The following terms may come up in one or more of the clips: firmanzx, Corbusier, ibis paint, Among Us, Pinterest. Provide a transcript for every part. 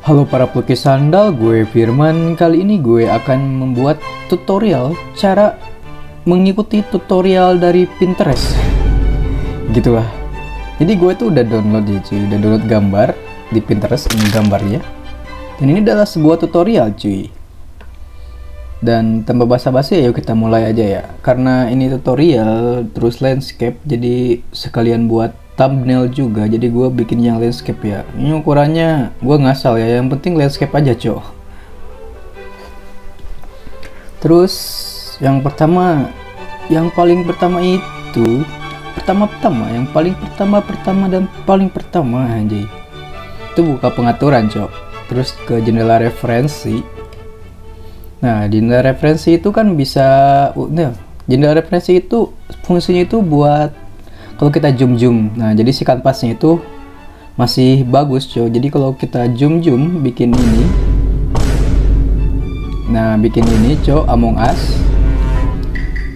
Halo para pelukis sandal, gue Firman. Kali ini gue akan membuat tutorial cara mengikuti tutorial dari Pinterest. Gitulah. Jadi gue tuh udah download ya cuy, udah download gambar di Pinterest, ini gambarnya. Dan ini adalah sebuah tutorial cuy. Dan tanpa basa-basi ayo kita mulai aja ya. Karena ini tutorial terus landscape, jadi sekalian buat thumbnail juga, jadi gue bikin yang landscape ya. Ini ukurannya gue ngasal ya, yang penting landscape aja coy. Terus yang pertama, yang paling pertama itu yang paling pertama anjay, itu buka pengaturan coy, terus ke jendela referensi. Nah jendela referensi itu kan bisa jendela referensi itu fungsinya itu buat kalau kita zoom-zoom, nah jadi si kanvasnya itu masih bagus coy. Jadi kalau kita zoom-zoom bikin ini, nah bikin ini coy, Among Us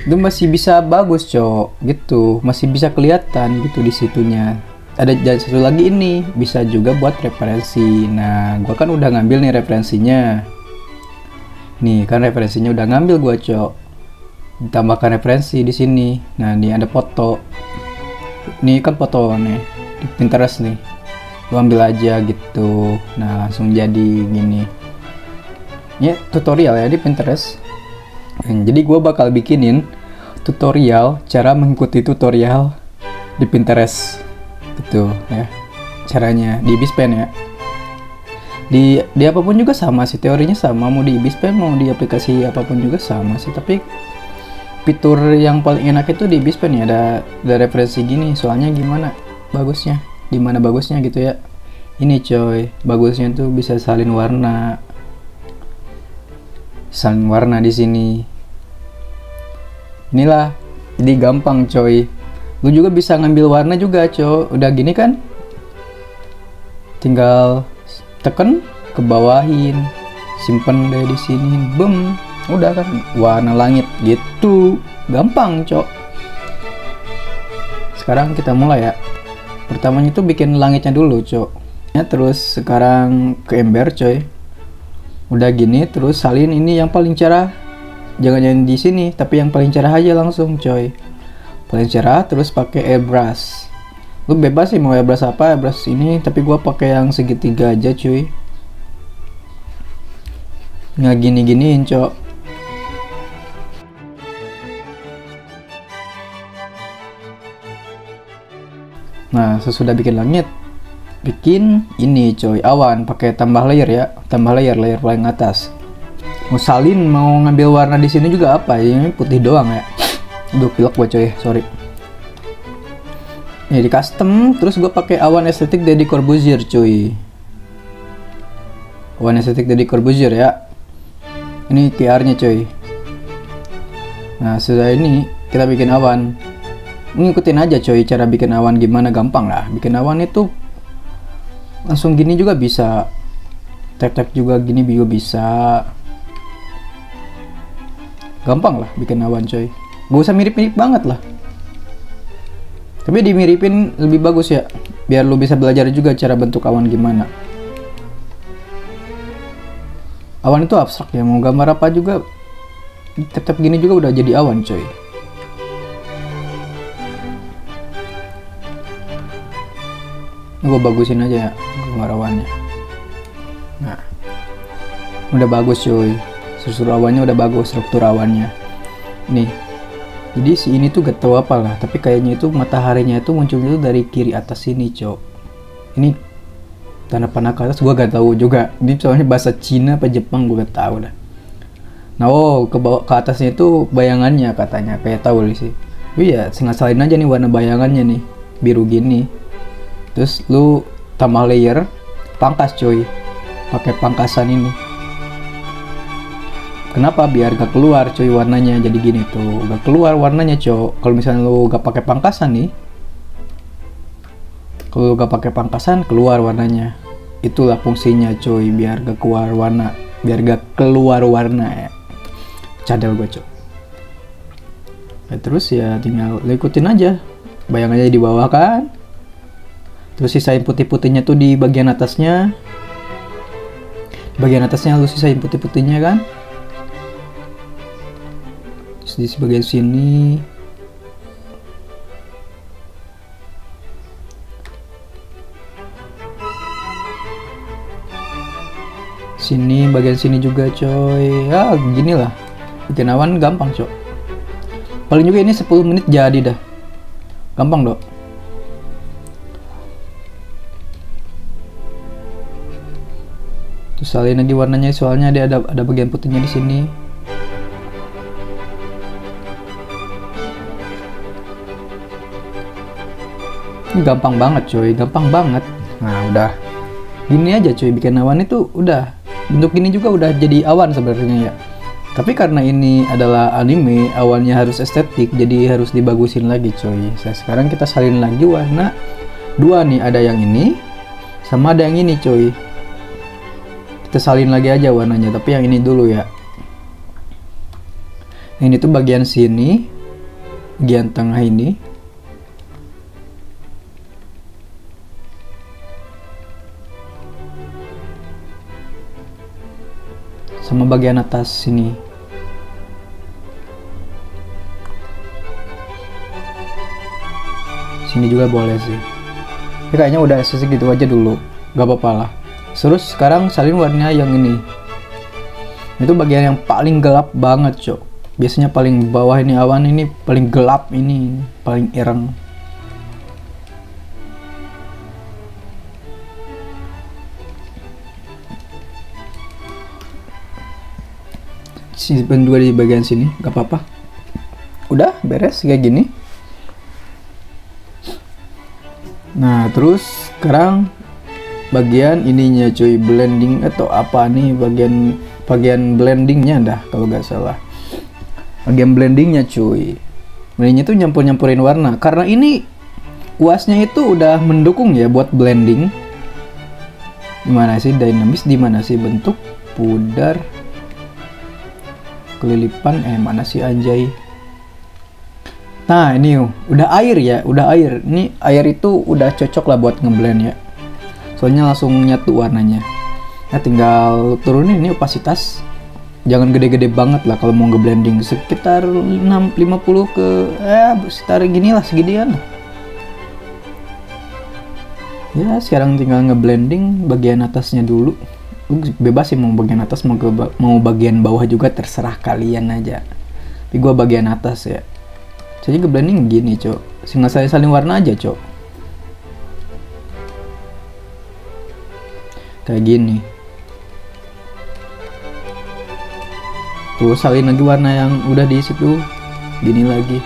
itu masih bisa bagus coy, gitu, masih bisa kelihatan gitu di situnya. Ada satu lagi ini bisa juga buat referensi. Nah gua kan udah ngambil nih referensinya, nih kan referensinya udah ngambil gua coy. Ditambahkan referensi di sini, nah ini ada foto. Ini kan foto nih di Pinterest nih, lu ambil aja gitu, nah langsung jadi gini. Ini tutorial ya di Pinterest. Jadi gue bakal bikinin tutorial cara mengikuti tutorial di Pinterest, gitu ya. Caranya di ibis paint ya. Di apapun juga sama sih, teorinya sama, mau di ibis paint mau di aplikasi apapun juga sama sih, tapi fitur yang paling enak itu di ibis paint ya, ada referensi gini. Soalnya gimana bagusnya, dimana bagusnya gitu ya. Ini coy, bagusnya tuh bisa salin warna di sini. Inilah, jadi gampang coy. Lu juga bisa ngambil warna juga coy. Udah gini kan, tinggal tekan ke bawahin, simpen deh di sini, bem. Udah kan warna langit gitu, gampang cok. Sekarang kita mulai ya. Pertamanya itu bikin langitnya dulu cok ya, terus sekarang ke ember coy. Udah gini terus salin ini yang paling cerah, jangan di sini tapi yang paling cerah aja langsung coy, paling cerah. Terus pakai airbrush, lu bebas sih mau airbrush apa, airbrush ini, tapi gua pakai yang segitiga aja cuy. Nggak gini-giniin cok. Nah sesudah bikin langit, bikin ini coy, awan, pakai tambah layer ya, tambah layer paling atas. Mau salin mau ngambil warna di sini juga apa ini putih doang ya. Aduh pilek gua coy, sorry. Ini di custom, terus gua pakai awan estetik dari Corbusier coy, awan estetik dari Corbusier ya. Ini QR nya coy. Nah setelah ini kita bikin awan, ngikutin aja coy cara bikin awan gimana, gampang lah. Bikin awan itu langsung gini juga bisa, tap juga gini juga bisa, gampang lah bikin awan coy. Gak usah mirip-mirip banget lah, tapi dimiripin lebih bagus ya, biar lu bisa belajar juga cara bentuk awan gimana. Awan itu abstrak ya, mau gambar apa juga tap gini juga udah jadi awan coy. Gue bagusin aja ya warna-warnanya. Nah udah bagus cuy, struktur awannya udah bagus, struktur awannya nih. Jadi si ini tuh gak tau apalah, tapi kayaknya itu mataharinya itu munculnya itu dari kiri atas sini cok. Ini tanda panah ke atas, gue gak tahu juga ini soalnya bahasa Cina apa Jepang gue gak tahu dah. Nah oh ke bawah ke atasnya itu bayangannya katanya, kayak tahu sih. Iya ngasalin aja nih warna bayangannya nih, biru gini. Terus lu tambah layer, pangkas coy, pakai pangkasan ini. Kenapa? Biar gak keluar coy warnanya, jadi gini tuh gak keluar warnanya coy. Kalau misalnya lu gak pakai pangkasan nih, kalau gak pakai pangkasan keluar warnanya. Itulah fungsinya coy, biar gak keluar warna, biar gak keluar warna ya. Cadel gue coy. Nah, terus ya tinggal lu ikutin aja, bayangannya di bawah kan. Terus sisain putih-putihnya tuh di bagian atasnya. bagian atasnya lu sisain putih-putihnya kan, terus di sebagian sini bagian sini juga coy. Ya gini lah bikin awan gampang coy, paling juga ini 10 menit jadi dah, gampang dok. Terus salin lagi warnanya, soalnya dia ada bagian putihnya di sini. Ini gampang banget coy, gampang banget. Nah udah gini aja coy, bikin awan itu udah. Bentuk ini juga udah jadi awan sebenarnya ya, tapi karena ini adalah anime, awalnya harus estetik, jadi harus dibagusin lagi coy. Sekarang kita salin lagi warna dua nih, ada yang ini sama ada yang ini coy. Kita salin lagi aja warnanya, tapi yang ini dulu ya. Ini tuh bagian sini, bagian tengah ini. Sama bagian atas sini. Sini juga boleh sih. Ini kayaknya udah estetik gitu aja dulu, gak apa-apa lah. Terus sekarang salin warnanya yang ini. Itu bagian yang paling gelap banget cok. Biasanya paling bawah ini awan, ini paling gelap, ini paling ireng. Simpen dua di bagian sini, gak apa-apa. Udah beres kayak gini. Nah terus sekarang bagian ininya cuy, blending atau apa nih, bagian blendingnya dah kalau nggak salah. Bagian blendingnya cuy, blendingnya tuh nyampur-nyampurin warna. Karena ini kuasnya itu udah mendukung ya buat blending. Dimana sih dinamis, dimana sih bentuk pudar kelilipan, mana sih anjay. Nah ini udah air ya, udah air. Ini air itu udah cocok lah buat ngeblend ya, soalnya langsung nyatu warnanya. Nah tinggal turunin ini opasitas, jangan gede-gede banget lah kalau mau ngeblending. Sekitar 50 ke sekitar gini lah, seginian ya. Sekarang tinggal ngeblending bagian atasnya dulu. Bebas sih mau bagian atas mau bagian bawah juga, terserah kalian aja. Tapi gua bagian atas ya. Jadi gue blending gini cok, sehingga saya salin warna aja cok. Kayak gini. Terus salin lagi warna yang udah di situ. Gini lagi.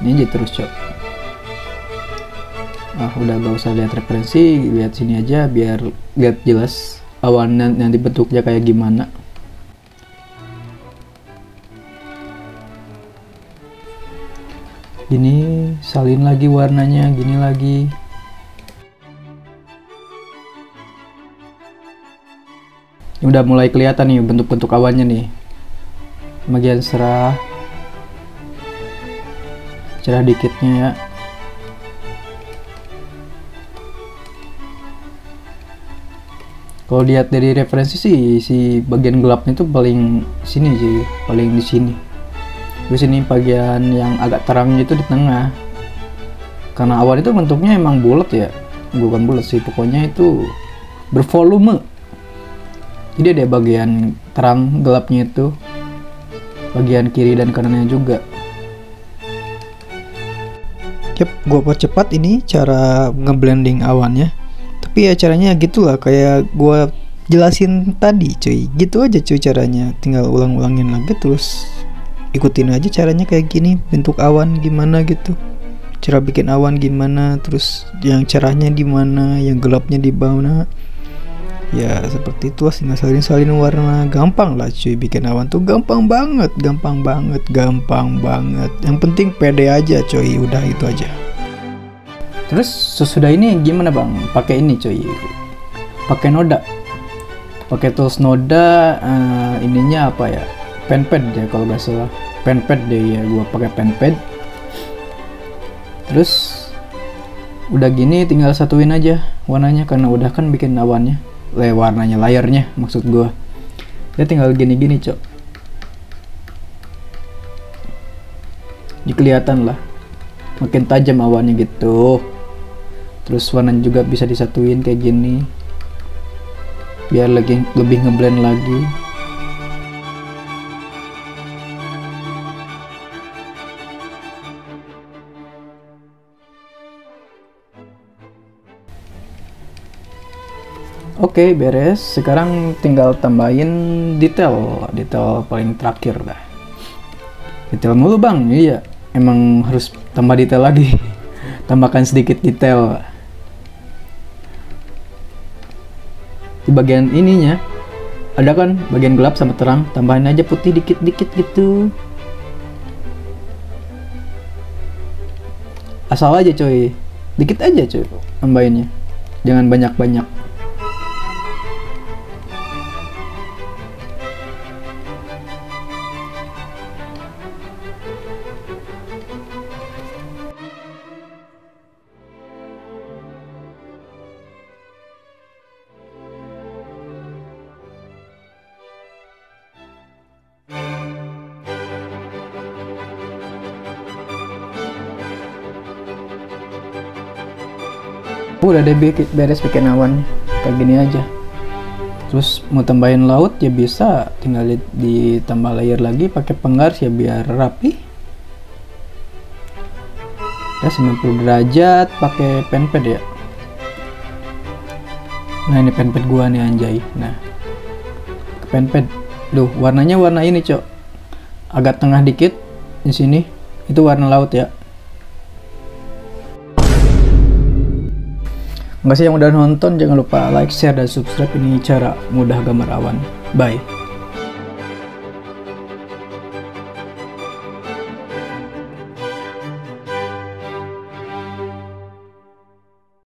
Ini aja terus cok. Ah udah gak usah lihat referensi, lihat sini aja biar lihat jelas awan nanti bentuknya kayak gimana. Gini salin lagi warnanya, gini lagi. Ini udah mulai kelihatan nih bentuk-bentuk awannya nih. Bagian cerah, cerah dikitnya ya. Kalau lihat dari referensi sih, si bagian gelapnya itu paling sini sih, paling di sini. Terus ini bagian yang agak terangnya itu di tengah. Karena awan itu bentuknya emang bulat ya, bukan bulat sih, pokoknya itu bervolume. Jadi ada bagian terang gelapnya itu, bagian kiri dan kanannya juga. Yap, gua percepat ini cara ngeblending awannya. Tapi ya caranya gitulah kayak gua jelasin tadi cuy, gitu aja cuy caranya, tinggal ulang-ulangin lagi terus ikutin aja caranya kayak gini, bentuk awan gimana gitu, cara bikin awan gimana, terus yang cerahnya di mana, yang gelapnya di mana, ya seperti itu lah. Tinggal salin-salin warna, gampang lah cuy, bikin awan tuh gampang banget, gampang banget, gampang banget. Yang penting pede aja cuy, udah itu aja. Terus sesudah ini gimana bang? Pakai ini coy, pakai noda, pakai tools noda. Ininya apa ya? Penpad ya kalau nggak salah. Penpad deh ya, gua pakai penpad. Terus udah gini tinggal satuin aja warnanya, karena udah kan bikin awannya. warnanya, layarnya maksud gue. Dia tinggal gini-gini, cok. Ini kelihatan lah, makin tajam awannya gitu. Terus warnanya juga bisa disatuin kayak gini, biar lebih ngeblend lagi. Oke, beres. Sekarang tinggal tambahin detail, detail paling terakhir dah. Detail mulu bang, iya. Emang harus tambah detail lagi. Tambahkan sedikit detail di bagian ininya. Ada kan bagian gelap sama terang, tambahin aja putih dikit-dikit gitu. Asal aja coy, dikit aja coy tambahinnya, jangan banyak-banyak. Udah deh beres bikin awan kayak gini aja. Terus mau tambahin laut ya bisa, tinggal ditambah layer lagi pakai penggaris ya biar rapi. Ya 90 derajat pakai pen pad ya. Nah ini pen pad gua nih anjay. Nah pen pad, duh warnanya warna ini cok, agak tengah dikit di sini itu warna laut ya. Makasih yang udah nonton, jangan lupa like, share, dan subscribe. Ini cara mudah gambar awan. Bye.